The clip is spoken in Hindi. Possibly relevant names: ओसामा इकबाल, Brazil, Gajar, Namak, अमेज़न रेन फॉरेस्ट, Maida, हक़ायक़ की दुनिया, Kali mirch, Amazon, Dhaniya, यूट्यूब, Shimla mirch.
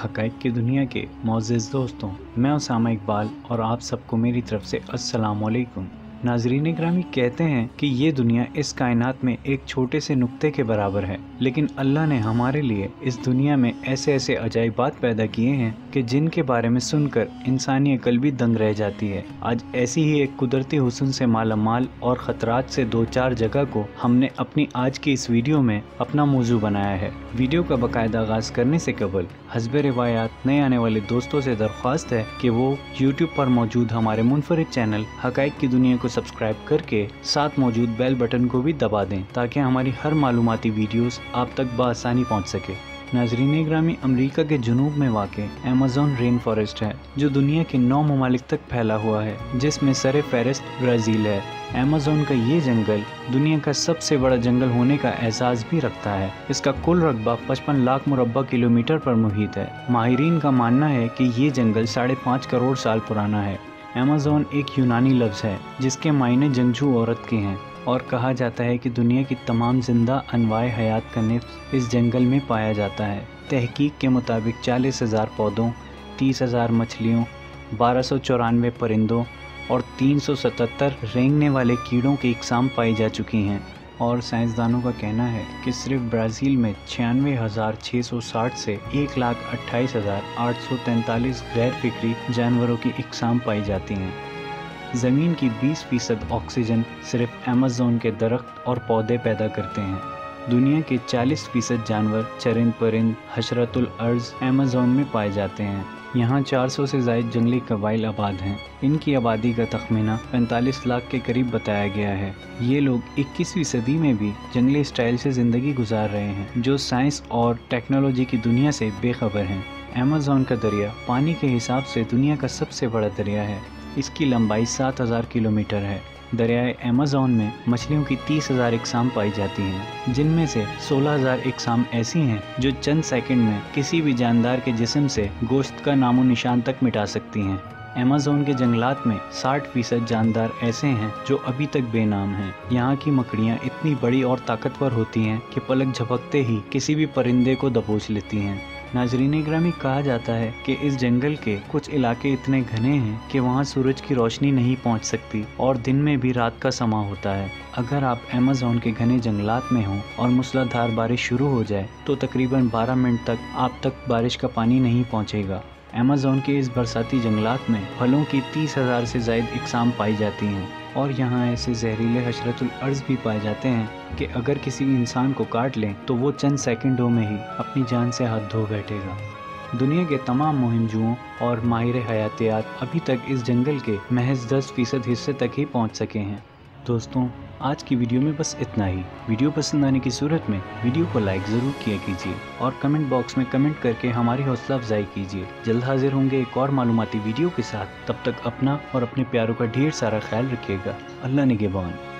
हक़ायक़ की दुनिया के मौजूद दोस्तों, मैं ओसामा इकबाल और आप सबको मेरी तरफ से अस्सलामुअलैकुम। नाज़रीन ग्रामी कहते हैं कि ये दुनिया इस कायनात में एक छोटे से नुक्ते के बराबर है, लेकिन अल्लाह ने हमारे लिए इस दुनिया में ऐसे ऐसे अजायबात पैदा किए हैं कि जिनके बारे में सुनकर इंसानी अकल भी दंग रह जाती है। आज ऐसी ही एक कुदरती हुस्न से मालामाल और ख़तरात से दो चार जगह को हमने अपनी आज की इस वीडियो में अपना मौजू बनाया है। वीडियो का बाकायदा आगाज़ करने से कबल हस्बे रिवायात नए आने वाले दोस्तों से दरख्वास्त है कि वो यूट्यूब पर मौजूद हमारे मुनफरिद चैनल हक़ायक़ की दुनिया को सब्सक्राइब करके साथ मौजूद बेल बटन को भी दबा दें ताकि हमारी हर मालूमाती वीडियोस आप तक बआसानी पहुंच सके। नाजरीन ग्रामी, अमेरिका के जनूब में वाक़े अमेज़न रेन फॉरेस्ट है जो दुनिया के 9 ममालिक तक फैला हुआ है, जिसमें सरे फहरिस्त ब्राज़ील है। अमेज़न का ये जंगल दुनिया का सबसे बड़ा जंगल होने का एहसास भी रखता है। इसका कुल रकबा 55 लाख मुरब्बा किलोमीटर पर मुहित है। माहिरीन का मानना है कि ये जंगल 5.5 करोड़ साल पुराना है। अमेज़न एक यूनानी लफ्ज़ है जिसके मायने जंगजू औरत के हैं और कहा जाता है कि दुनिया की तमाम जिंदा अनवाय हयात का नफ्स इस जंगल में पाया जाता है। तहकीक के मुताबिक 40,000 पौधों, 30,000 मछलियों, 1294 परिंदों और 377 रेंगने वाले कीड़ों की इकसाम पाई जा चुकी हैं। और साइंसदानों का कहना है कि सिर्फ ब्राज़ील में 96,660 से 1,28,843 गैर फिक्री जानवरों की इकसाम पाई जाती हैं। ज़मीन की 20% ऑक्सीजन सिर्फ अमेज़न के दरख्त और पौधे पैदा करते हैं। दुनिया के 40% जानवर, चरिंद परिंद, हशरतुल अर्ज अमेज़न में पाए जाते हैं। यहाँ 400 से ज़ायद जंगली कबाइल आबाद हैं। इनकी आबादी का तखमीना 45 लाख के करीब बताया गया है। ये लोग 21वीं सदी में भी जंगली स्टाइल से ज़िंदगी गुजार रहे हैं, जो साइंस और टेक्नोलॉजी की दुनिया से बेखबर हैं। अमेज़न का दरिया पानी के हिसाब से दुनिया का सबसे बड़ा दरिया है। इसकी लंबाई 7000 किलोमीटर है। दरियाए अमेज़न में मछलियों की 30,000 इकसाम पाई जाती हैं, जिनमें से 16,000 इकसाम ऐसी हैं जो चंद सेकंड में किसी भी जानदार के जिस्म से गोश्त का नामो निशान तक मिटा सकती हैं। अमेज़न के जंगलात में 60% जानदार ऐसे हैं जो अभी तक बेनाम हैं। यहाँ की मकड़ियाँ इतनी बड़ी और ताकतवर होती हैं कि पलक झपकते ही किसी भी परिंदे को दबोच लेती हैं। नाजरीन ग्रामी, कहा जाता है कि इस जंगल के कुछ इलाके इतने घने हैं कि वहाँ सूरज की रोशनी नहीं पहुँच सकती और दिन में भी रात का समा होता है। अगर आप अमेज़न के घने जंगलात में हों और मूसलाधार बारिश शुरू हो जाए तो तकरीबन 12 मिनट तक आप तक बारिश का पानी नहीं पहुँचेगा। अमेज़न के इस बरसाती जंगलात में फलों की 30,000 से ज़ायद इकसाम पाई जाती हैं और यहाँ ऐसे जहरीले हशरतुल अर्ज भी पाए जाते हैं कि अगर किसी इंसान को काट लें तो वो चंद सेकंडों में ही अपनी जान से हाथ धो बैठेगा। दुनिया के तमाम मुहिमजुओं और माहिर हयातियात अभी तक इस जंगल के महज 10% हिस्से तक ही पहुँच सके हैं। दोस्तों, आज की वीडियो में बस इतना ही। वीडियो पसंद आने की सूरत में वीडियो को लाइक ज़रूर किया कीजिए और कमेंट बॉक्स में कमेंट करके हमारी हौसला अफजाई कीजिए। जल्द हाजिर होंगे एक और मालूमाती वीडियो के साथ। तब तक अपना और अपने प्यारों का ढेर सारा ख्याल रखिएगा। अल्लाह निगहबान।